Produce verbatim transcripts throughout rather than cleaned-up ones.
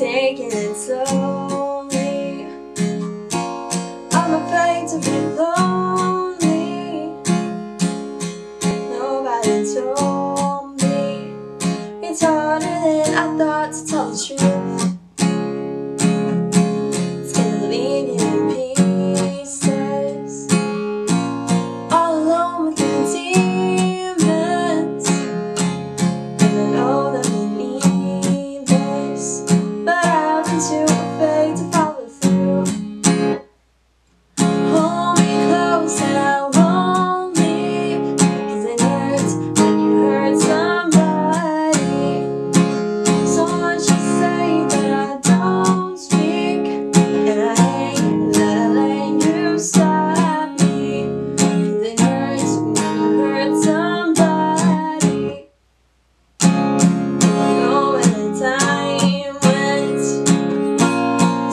taking it slowly. I'm afraid to be lonely. Nobody told me it's harder than I thought to tell the truth. It's gonna leave you in pieces, all alone with your demons. And I know that we need this, but I've been too afraid to follow through. Hold me close and I won't leave, 'cause it hurts when you hurt somebody. So much to say that I don't speak, and I hate that I let you stop me, 'cause it hurts when you hurt somebody. I know when the time went,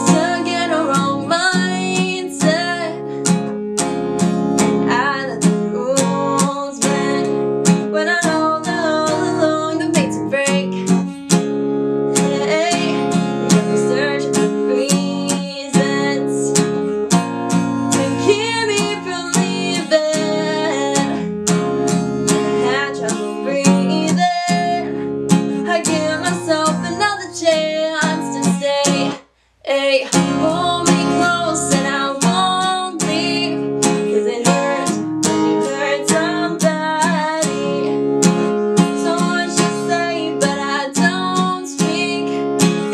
stuck in a wrong mindset, and I let the rules bend, when I know that all along the way to break. Hey, you're searching for reasons to keep me from leaving. I had trouble breathing. I give myself another chance to stay. Hey, hold me close and I won't leave, 'cause it hurts when you hurt somebody. So much to say, but I don't speak,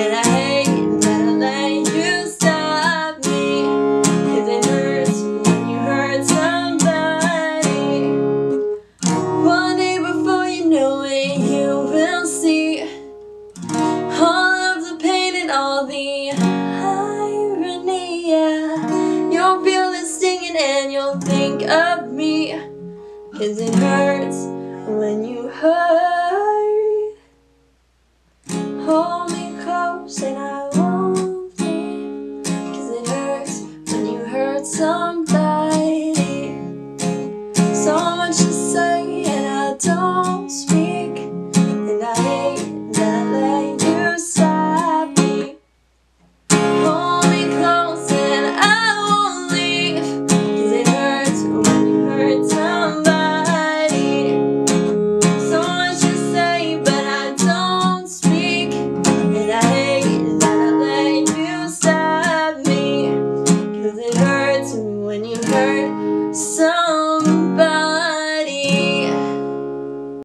and I hate that I let you stop me, 'cause it hurts when you hurt somebody. One day before you know it, you will see all of the pain and all the irony. Yeah, you'll feel it stinging and you'll think of me, 'cause it hurts when you hurt.